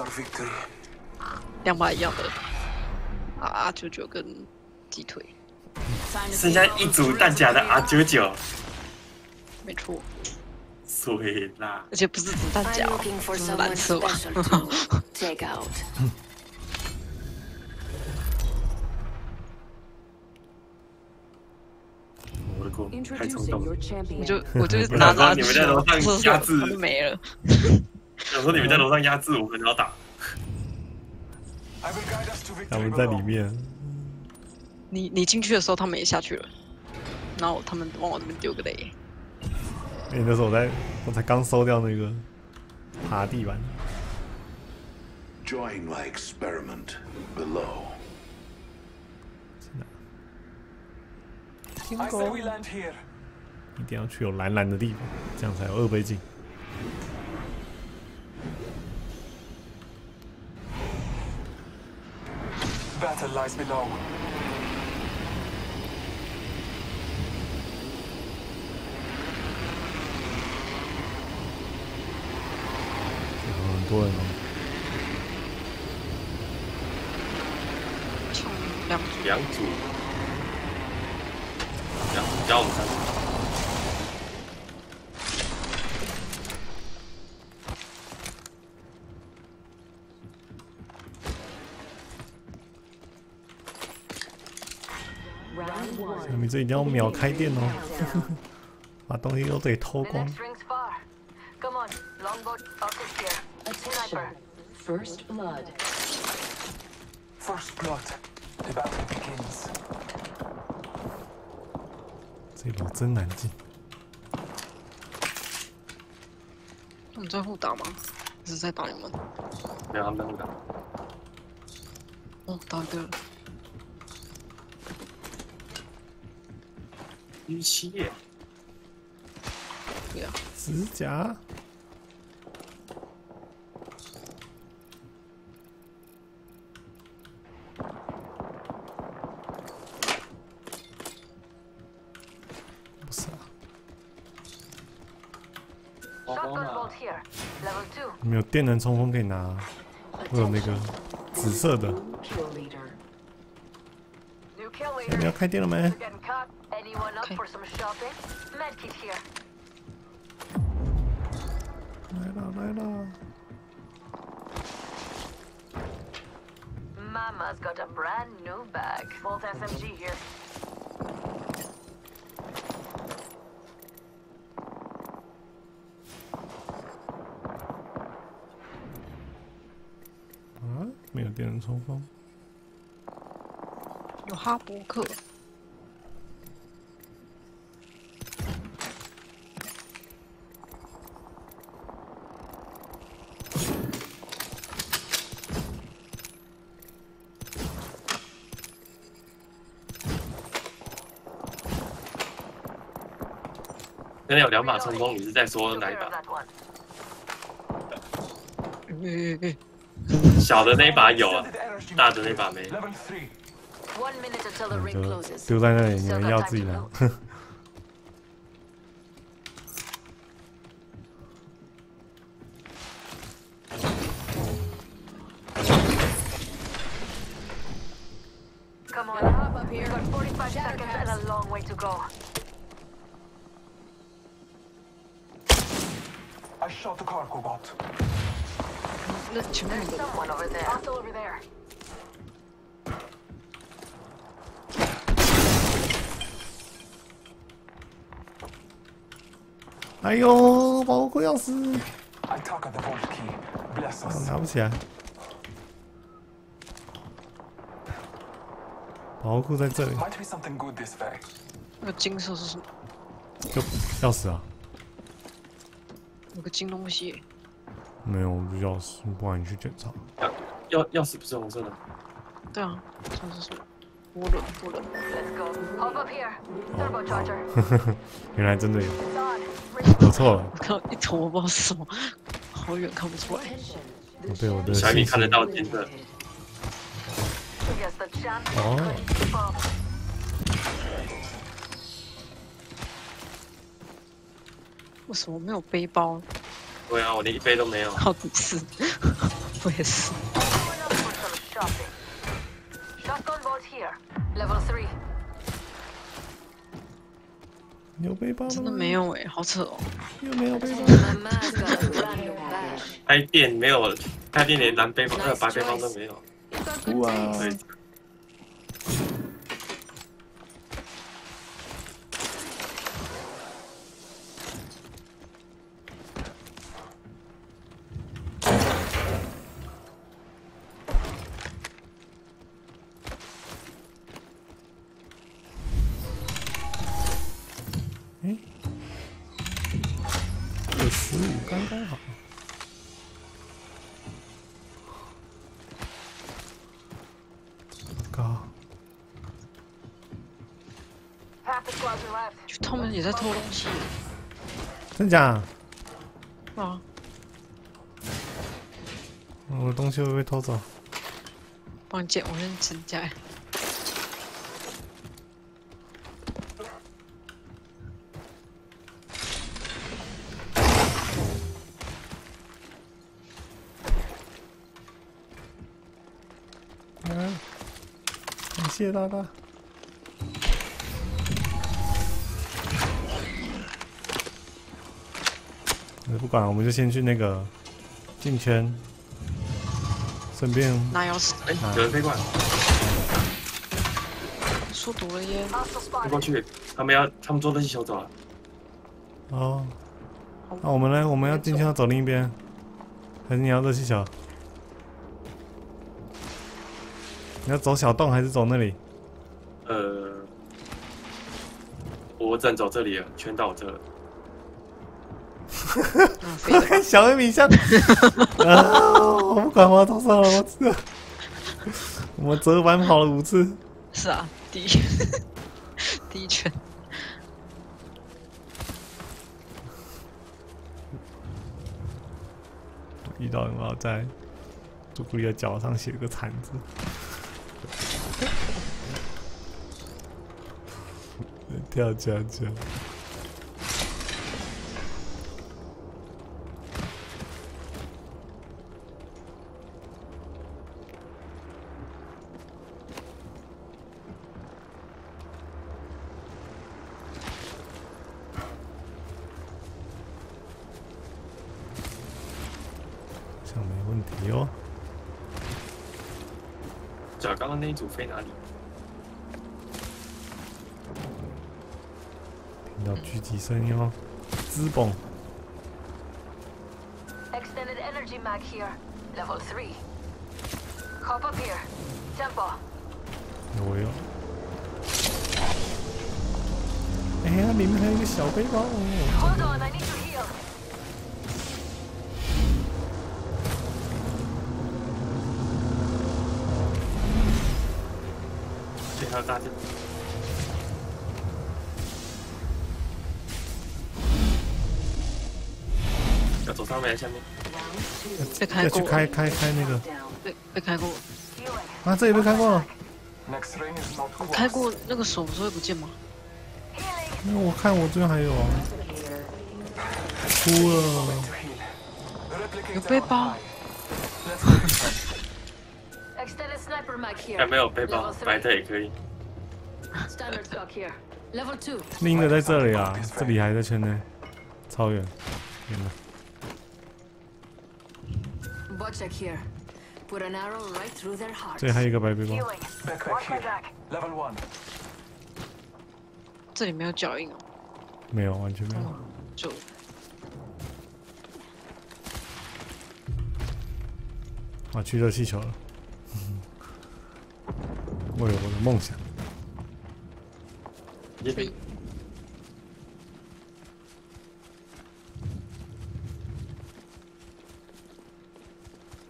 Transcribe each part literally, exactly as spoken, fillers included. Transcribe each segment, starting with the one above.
our victory. 两把一样的 R R 九九 跟鸡腿，剩下一组弹夹的 R 九九， 没错，水啦，而且不是子弹夹，是蓝色吧？我的锅太冲动了，我就我就拿着你们在楼上压制，没了。想说你们在楼上压制我们，然后打。 他们在里面。你你进去的时候，他们也下去了，然后他们往我这边丢个雷。哎、欸，那时候我在，我才刚收掉那个爬地板。Join my experiment below. 天狗，一定要去有蓝蓝的地方，这样才有二倍镜。 Battle lies below. Oh, boy. 两组，两组，两组加我们三组。你这一定要秒开店哦，把东西都得偷光。First blood. First blood. The battle begins. 这把真难进。他们在互打吗？只是在打你们？没有，他们在互打。哦，打对了。 一七耶，对啊，指甲，不是啊，没有电能冲锋可以拿，我有那个紫色的，你们要开店了没？ For some shopping, medkit here. Later, later. Mama's got a brand new bag. Volt S M G here. Ah, 没有电能冲锋。有哈伯克。 真的有两把冲锋，你是在说哪一把？小的那一把有啊，大的那一把没。丢在那里，你们要自己拿。哎呦，保护钥匙！拿不起来。保护在这里。那金色是什么？就钥匙啊。有个金东西。没有钥匙，不然你去检查。钥钥匙不是红色的。对啊，这是什么？涡轮，涡轮。哦，原来真的有。 我错了，我靠，一头我不知道是什么，好远看不出来。我对我的小米看得到金色。哦。为什么没有背包？对啊，我连一杯都没有。好几次。不会死。有背包吗？真的没有哎、欸，好扯哦。又没有背包。开店没有，开店连蓝背包、呃白背包都没有。哇！他们也在偷东西，真的假的？啊！我的东西会不会偷走？帮你捡，我先捡起来。嗯，感谢大大。 不管，我们就先去那个进圈，顺便拿钥匙。哎，有人飞过来，输毒了耶！飞过去，他们要，他们做东西抢走了。哦，那我们呢？我们要进圈要走另一边，还是你要热气球？你要走小洞还是走那里？呃，我只能走这里了，圈到我这了。 我看小黑米像，啊！我不管，我要逃上了，我知道。我折返跑了五次。是啊，第一，第一圈。遇到有没有在朱古力的脚上写个惨字？跳脚脚。 那一组飞哪里？听到狙击声音哦，滋蹦。Extended energy mag here, level three. Hop up here, tempo. 我有。哎呀，里面还有一个小背包哦。Hold on, I need to heal. 还有大件。要走上面还是下面？被开过。要去开开开那个。被被开过。啊，这也被开过了。开过那个手不是会不见吗？那我看我这边还有啊。哭了。有背包。还没有背包，摆着也可以。拎的在这里啊，这里还在圈内，超远，远了。这里还有一个白背包。这里没有脚印哦。没有，完全没有。就。 啊，去热气球了！我有我的梦想。耶！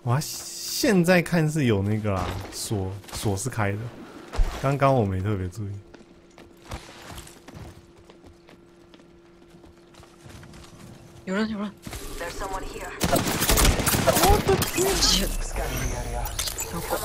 哇，现在看是有那个啦，锁锁是开的，刚刚我没特别注意。 有人，有人！我的天！小鬼！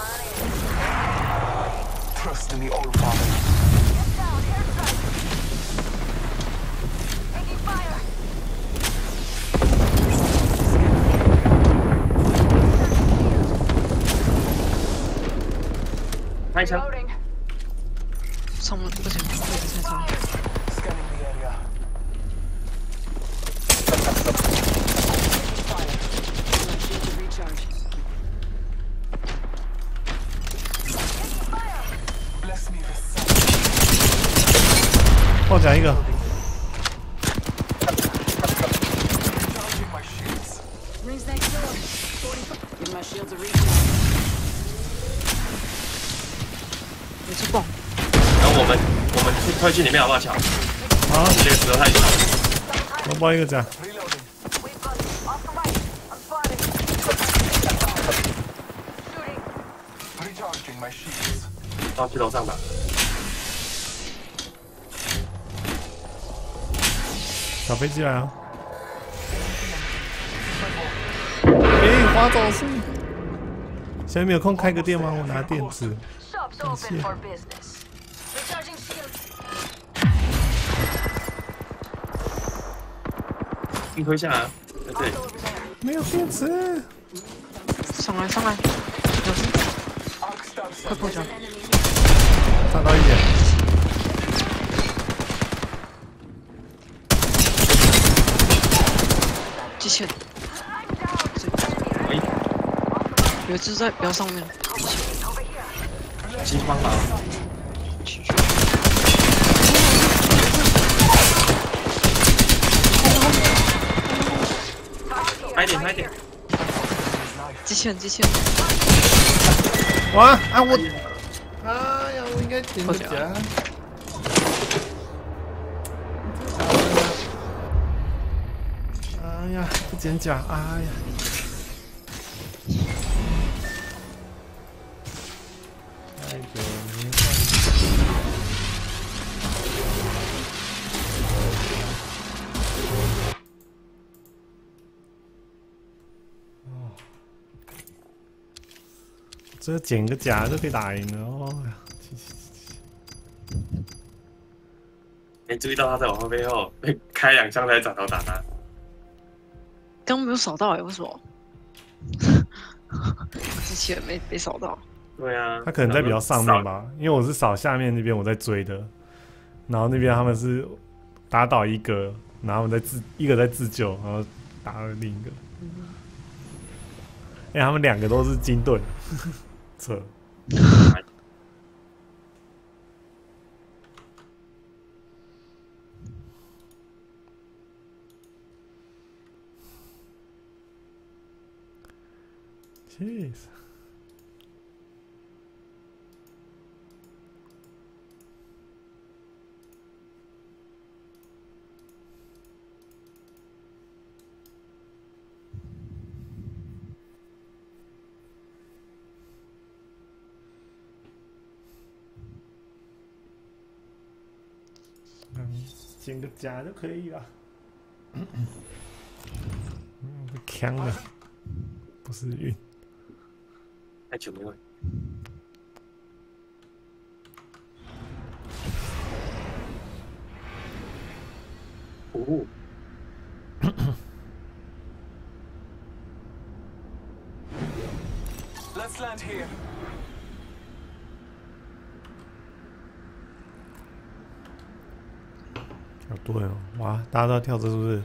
Nice one. Someone was in scanning the area. Bless me with爆甲一个。 快去里面好不好？抢！啊，这个石头太小了。我包一个斩。上去楼上吧。小飞机来了。哎，花总是。现在没有空开个店吗？我拿电子。感谢。 硬推下啊，在这里。没有电池。上来上来，小心！快破墙！炸到一点。机械。喂。有一只在标上面。机枪吧。去去。 快点，快点！机器人，机器人！哇！啊我！哎呀，我应该点个甲。哎呀，不捡甲！哎呀！太久没换。 这捡个甲就可以打赢了哦！没注意到他在我后背后被开两枪才转头打他，刚没有扫到哎、欸，为什么？之前没被扫到。对啊，他可能在比较上面吧，因为我是扫下面那边，我在追的，然后那边他们是打倒一个，然后我在自一个在自救，然后打了另一个。哎、欸，他们两个都是金盾。撤。Jeez。捡个甲就可以了。嗯，被呛了，不是运。太久没玩。哦。Let's land here. 好对哦，哇！大家都要跳这是不是？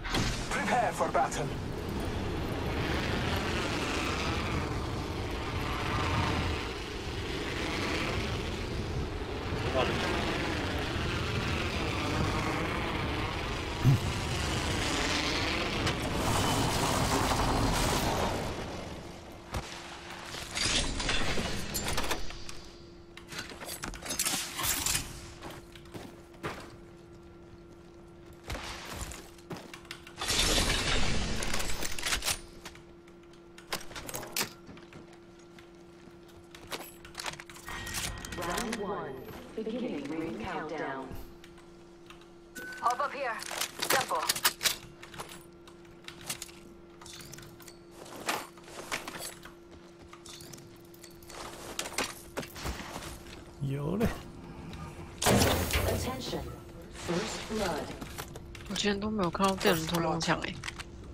之前都没有看到电人头盲抢哎，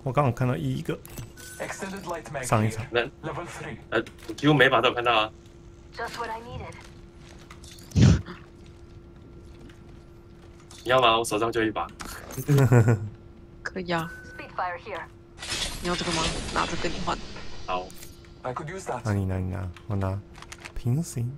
我刚好看到一个，上一场，呃，几乎每把都有看到啊。你要吗？我手上就一把。可以啊。Speedfire here。你要这个吗？拿着跟你换。好。那你拿你拿，我拿平行。